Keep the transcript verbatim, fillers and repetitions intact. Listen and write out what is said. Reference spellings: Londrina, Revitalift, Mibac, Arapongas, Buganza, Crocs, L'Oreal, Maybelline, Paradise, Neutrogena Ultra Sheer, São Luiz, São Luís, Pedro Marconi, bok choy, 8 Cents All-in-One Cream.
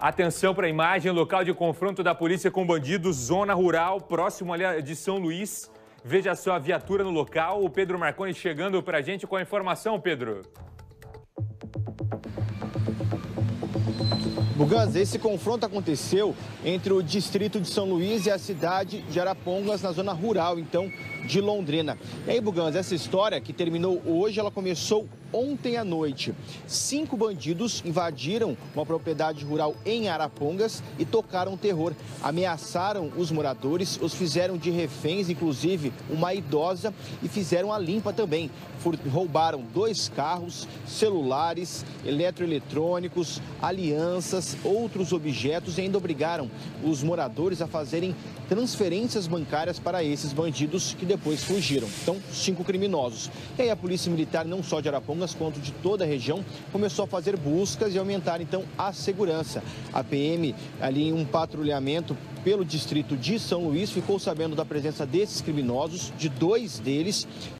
Atenção para a imagem, local de confronto da polícia com bandidos, zona rural, próximo ali de São Luiz. Veja só a viatura no local, o Pedro Marconi chegando para a gente com a informação, Pedro. Buganza, esse confronto aconteceu entre o distrito de São Luiz e a cidade de Arapongas, na zona rural, então, de Londrina. E aí, Buganza, essa história que terminou hoje, ela começou ontem à noite. Cinco bandidos invadiram uma propriedade rural em Arapongas e tocaram terror. Ameaçaram os moradores, os fizeram de reféns, inclusive uma idosa, e fizeram a limpa também. Roubaram dois carros, celulares, eletroeletrônicos, alianças, outros objetos e ainda obrigaram os moradores a fazerem transferências bancárias para esses bandidos que depois fugiram. Então, cinco criminosos. E aí a Polícia Militar, não só de Arapongas, quanto de toda a região, começou a fazer buscas e aumentar, então, a segurança. A P M, ali em um patrulhamento pelo distrito de São Luís, ficou sabendo da presença desses criminosos, de dois deles.